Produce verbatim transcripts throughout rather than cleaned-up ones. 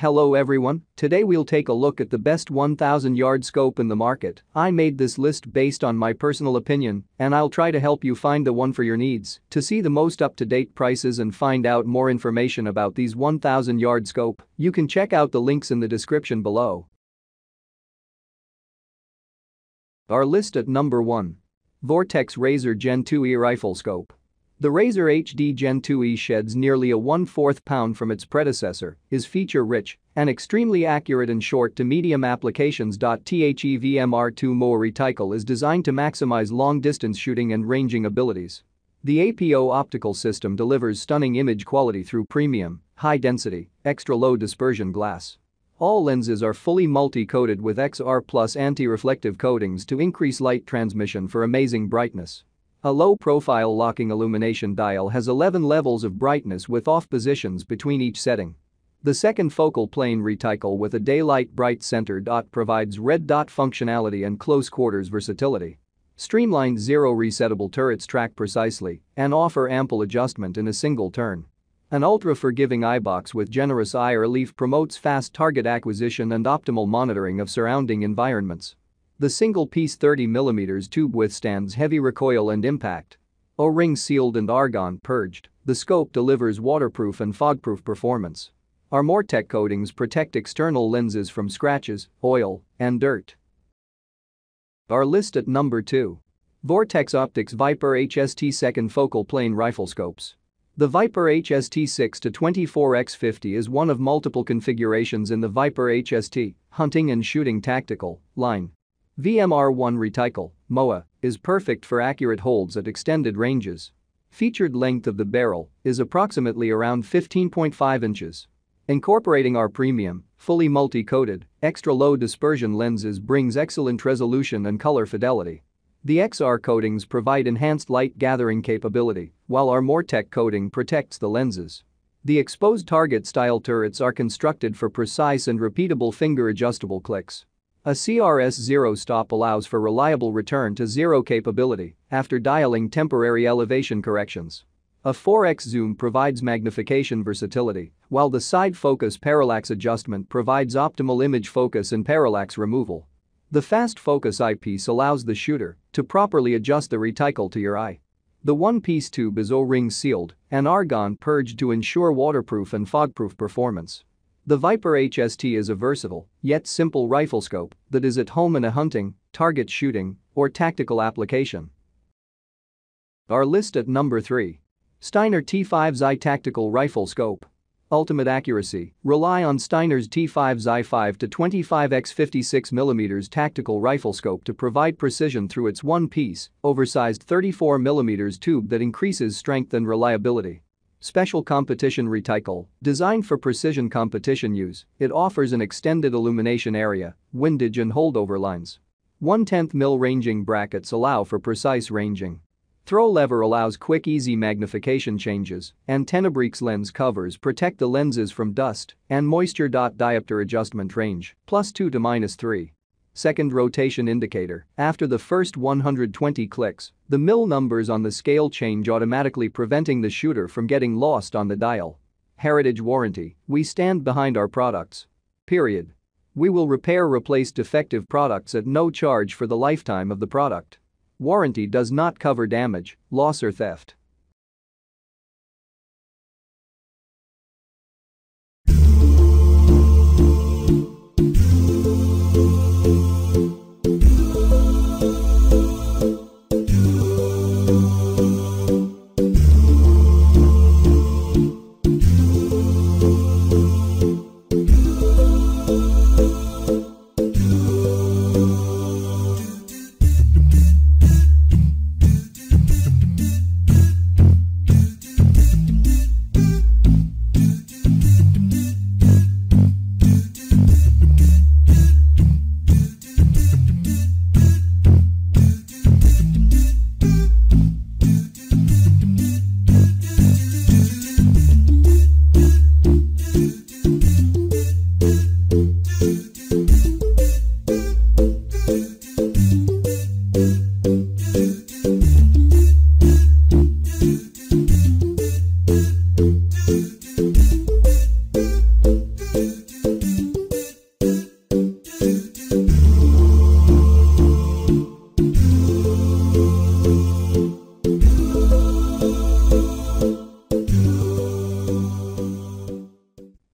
Hello everyone, today we'll take a look at the best one thousand yard scope in the market. I made this list based on my personal opinion, and I'll try to help you find the one for your needs. To see the most up-to-date prices and find out more information about these one thousand yard scope, you can check out the links in the description below. Our list at number one. Vortex Razor Gen two E Rifle Scope. The Razor H D Gen two E sheds nearly a one fourth pound from its predecessor, is feature-rich and extremely accurate in short to medium applications. The V M R two Mower Reticle is designed to maximize long-distance shooting and ranging abilities. The A P O optical system delivers stunning image quality through premium, high-density, extra-low dispersion glass. All lenses are fully multi-coated with X R plus anti-reflective coatings to increase light transmission for amazing brightness. A low-profile locking illumination dial has eleven levels of brightness with off positions between each setting. The second focal plane reticle with a daylight bright center dot provides red dot functionality and close quarters versatility. Streamlined zero resettable turrets track precisely and offer ample adjustment in a single turn. An ultra-forgiving eye box with generous eye relief promotes fast target acquisition and optimal monitoring of surrounding environments. The single-piece thirty millimeter tube withstands heavy recoil and impact. O-ring sealed and argon purged, the scope delivers waterproof and fogproof performance. Our Mortec coatings protect external lenses from scratches, oil, and dirt. Our list at number two. Vortex Optics Viper H S T Second Focal Plane Rifle Scopes. The Viper H S T six to twenty-four by fifty is one of multiple configurations in the Viper H S T, hunting and shooting tactical, line. V M R one Reticle M O A is perfect for accurate holds at extended ranges. Featured length of the barrel is approximately around fifteen point five inches. Incorporating our premium, fully multi-coated, extra-low dispersion lenses brings excellent resolution and color fidelity. The X R coatings provide enhanced light gathering capability, while our Mortec coating protects the lenses. The exposed target-style turrets are constructed for precise and repeatable finger-adjustable clicks. A C R S Zero Stop allows for reliable return to zero capability after dialing temporary elevation corrections. A four X zoom provides magnification versatility, while the side focus parallax adjustment provides optimal image focus and parallax removal. The fast focus eyepiece allows the shooter to properly adjust the reticle to your eye. The one-piece tube is O-ring sealed and argon purged to ensure waterproof and fogproof performance. The Viper H S T is a versatile, yet simple rifle scope that is at home in a hunting, target shooting, or tactical application. Our list at number three. Steiner T five X I Tactical Rifle Scope. Ultimate accuracy, rely on Steiner's T five X I five to twenty-five by fifty-six millimeter tactical rifle scope to provide precision through its one-piece, oversized thirty-four millimeter tube that increases strength and reliability. Special Competition Reticle, designed for precision competition use, it offers an extended illumination area, windage and holdover lines. one tenth millimeter ranging brackets allow for precise ranging. Throw lever allows quick easy magnification changes, and Tenebrex lens covers protect the lenses from dust and moisture. Diopter adjustment range, plus two to minus three. Second rotation indicator, after the first one hundred twenty clicks, the mil numbers on the scale change automatically, preventing the shooter from getting lost on the dial. Heritage warranty, we stand behind our products. Period. We will repair replace defective products at no charge for the lifetime of the product. Warranty does not cover damage, loss or theft.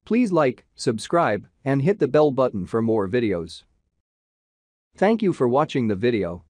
Please like, subscribe, and hit the bell button for more videos. Thank you for watching the video.